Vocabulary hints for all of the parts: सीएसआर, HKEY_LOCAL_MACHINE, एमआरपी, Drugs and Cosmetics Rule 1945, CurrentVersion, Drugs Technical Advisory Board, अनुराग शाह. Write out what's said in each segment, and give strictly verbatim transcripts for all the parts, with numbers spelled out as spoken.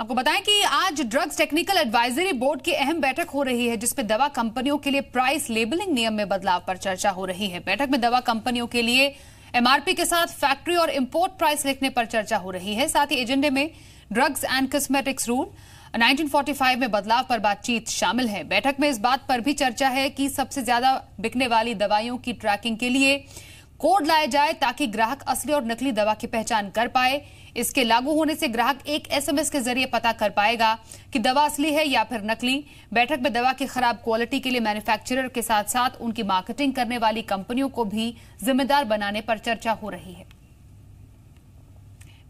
आपको बताएं कि आज ड्रग्स टेक्निकल एडवाइजरी बोर्ड की अहम बैठक हो रही है, जिसमें दवा कंपनियों के लिए प्राइस लेबलिंग नियम में बदलाव पर चर्चा हो रही है। बैठक में दवा कंपनियों के लिए एमआरपी के साथ फैक्ट्री और इंपोर्ट प्राइस लिखने पर चर्चा हो रही है। साथ ही एजेंडे में drugs and cosmetics rule nineteen forty five में बदलाव पर बातचीत शामिल है। बैठक में इस बात पर भी चर्चा है कि सबसे ज्यादा बिकने वाली दवाइयों की ट्रैकिंग के लिए कोड लाया जाए, ताकि ग्राहक असली और नकली दवा की पहचान कर पाए। इसके लागू होने से ग्राहक एक एसएमएस के जरिए पता कर पाएगा कि दवा असली है या फिर नकली। बैठक में दवा की खराब क्वालिटी के लिए मैन्युफैक्चरर के साथ साथ उनकी मार्केटिंग करने वाली कंपनियों को भी जिम्मेदार बनाने पर चर्चा हो रही है।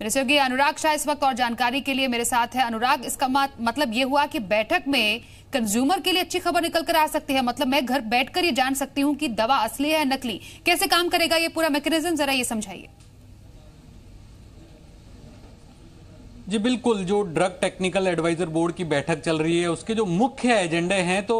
मेरे सहयोगी अनुराग शाह इस वक्त और जानकारी के लिए मेरे साथ है। अनुराग, इसका मतलब ये हुआ कि बैठक में कंज्यूमर के लिए अच्छी खबर निकल कर आ सकती है, मतलब मैं घर बैठकर ये जान सकती हूँ कि दवा असली है या नकली। कैसे काम करेगा ये पूरा मैकेनिज्म, जरा ये समझाइए। जी बिल्कुल, जो ड्रग टेक्निकल एडवाइजर बोर्ड की बैठक चल रही है उसके जो मुख्य एजेंडे हैं, तो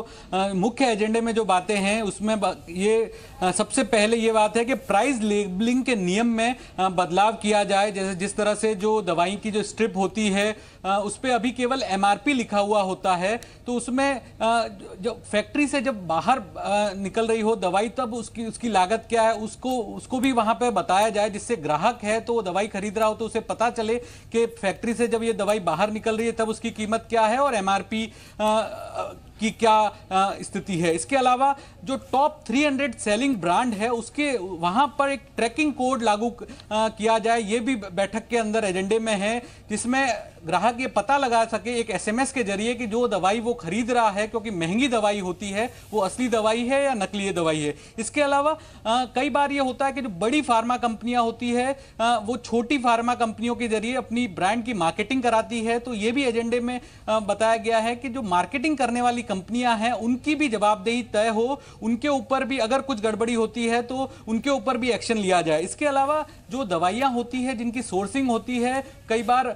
मुख्य एजेंडे में जो बातें हैं उसमें ये आ, सबसे पहले ये बात है कि प्राइस लेबलिंग के नियम में आ, बदलाव किया जाए। जैसे जिस तरह से जो दवाई की जो स्ट्रिप होती है आ, उस पर अभी केवल एमआरपी लिखा हुआ होता है, तो उसमें आ, जो फैक्ट्री से जब बाहर आ, निकल रही हो दवाई, तब उसकी उसकी लागत क्या है उसको उसको भी वहाँ पर बताया जाए, जिससे ग्राहक है तो दवाई खरीद रहा हो तो उसे पता चले कि फैक्ट्री से जब ये दवाई बाहर निकल रही है तब उसकी कीमत क्या है और एमआरपी की क्या स्थिति है। इसके अलावा जो top three hundred selling brand है उसके वहां पर एक ट्रैकिंग कोड लागू किया जाए, ये भी बैठक के अंदर एजेंडे में है, जिसमें ग्राहक ये पता लगा सके एक एसएमएस के जरिए कि जो दवाई वो खरीद रहा है, क्योंकि महंगी दवाई होती है, वो असली दवाई है या नकली दवाई है। इसके अलावा आ, कई बार ये होता है कि जो बड़ी फार्मा कंपनियां होती है आ, वो छोटी फार्मा कंपनियों के जरिए अपनी ब्रांड की मार्केटिंग कराती है, तो ये भी एजेंडे में आ, बताया गया है कि जो मार्केटिंग करने वाली कंपनियां हैं उनकी भी जवाबदेही तय हो, उनके ऊपर भी अगर कुछ गड़बड़ी होती है तो उनके ऊपर भी एक्शन लिया जाए। इसके अलावा जो दवाइयाँ होती है जिनकी सोर्सिंग होती है, कई बार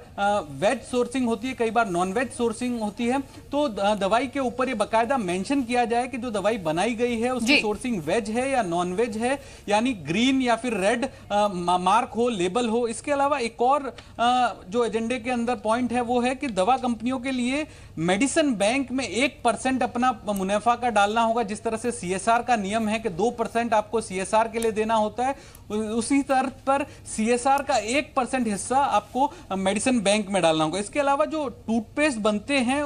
वेज सोर्सिंग होती है, कई बार नॉन वेज सोर्सिंग होती है, तो दवाई के ऊपर ये बकायदा मेंशन किया जाए कि जो दवाई बनाई गई है उसकी सोर्सिंग वेज है या नॉन वेज है, यानी ग्रीन या फिर रेड मार्क हो, लेबल हो। इसके अलावा एक और आ, जो एजेंडे के अंदर पॉइंट है वो है कि दवा कंपनियों के लिए मेडिसिन बैंक में एक परसेंट अपना मुनाफा का डालना होगा। जिस तरह से सीएसआर का नियम है कि दो परसेंट आपको सीएसआर के लिए देना होता है, उसी तरह पर सीएसआर का एक परसेंट हिस्सा आपको मेडिसिन बैंक में डालना। इसके अलावा जो टूथपेस्ट बनते हैं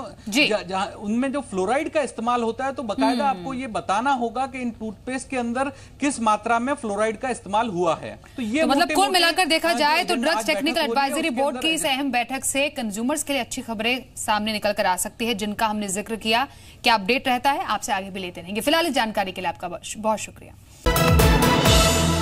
उनमें जो फ्लोराइड का इस्तेमाल होता है, तो बकायदा आपको ये बताना होगा कि इन टूथपेस्ट के अंदर किस मात्रा में फ्लोराइड का इस्तेमाल हुआ है। तो ये तो मतलब कुल मिलाकर देखा जाए तो ड्रग्स टेक्निकल एडवाइजरी बोर्ड की इस अहम बैठक से कंज्यूमर्स के लिए अच्छी खबरें सामने निकल कर आ सकती है, जिनका हमने जिक्र किया कि अपडेट रहता है, आपसे आगे भी लेते रहेंगे। फिलहाल इस जानकारी के लिए आपका बहुत शुक्रिया।